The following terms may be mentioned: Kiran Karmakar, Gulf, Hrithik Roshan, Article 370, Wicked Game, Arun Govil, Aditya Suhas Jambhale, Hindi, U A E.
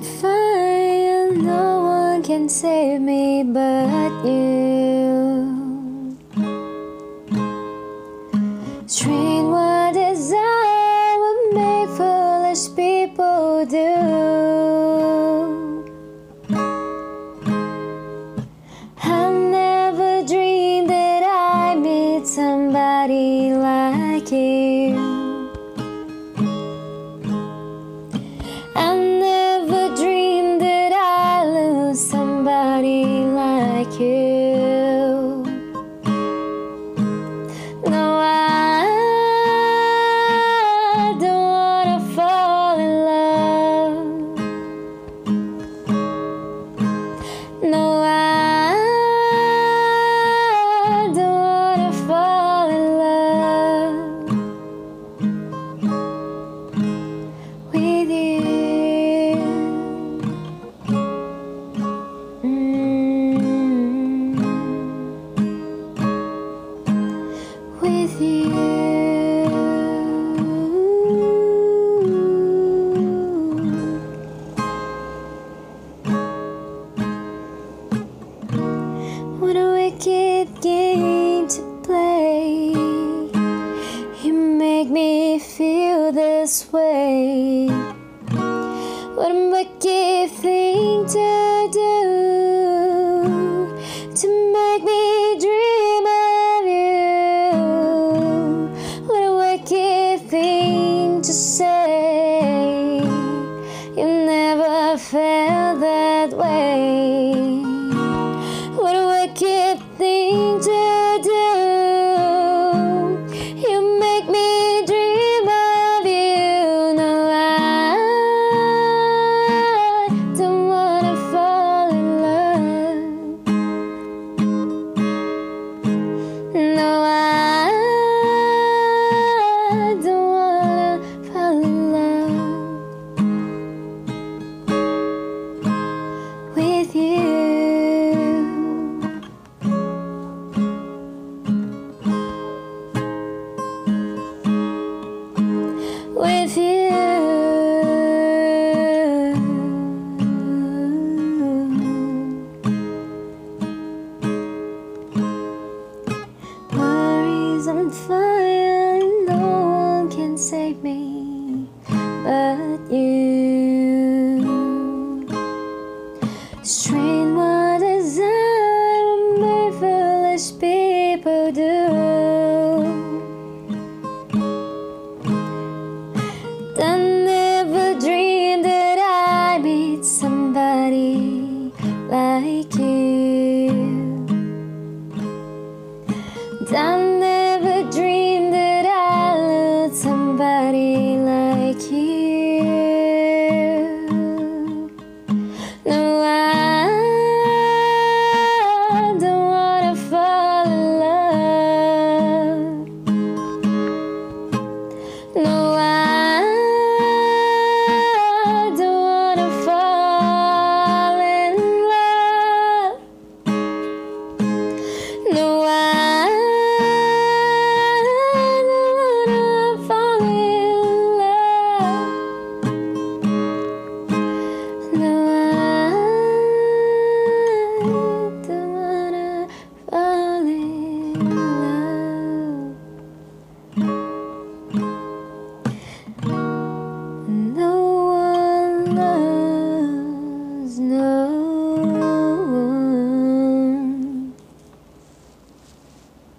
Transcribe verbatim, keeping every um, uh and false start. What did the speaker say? I'm fine, no one can save me but you. Strange desire would make foolish people do. I never dreamed that I'd meet somebody like you. You. No, I don't wanna fall in love. No, I don't wanna fall in love with you. Mm. With you, what a wicked game to play. You make me feel this way. What a wicked thing to do, to make me dream. To say you never felt that way. What a wicked thing to do. You make me dream of you. No, I don't wanna fall in love. No, I with you, worries I'm fine, no one can save me but you. Strange what desire made foolish people do. I never dreamed that I'd meet somebody like you. I never dreamed that I'd love somebody like you. No, I don't wanna fall in love. No, I no.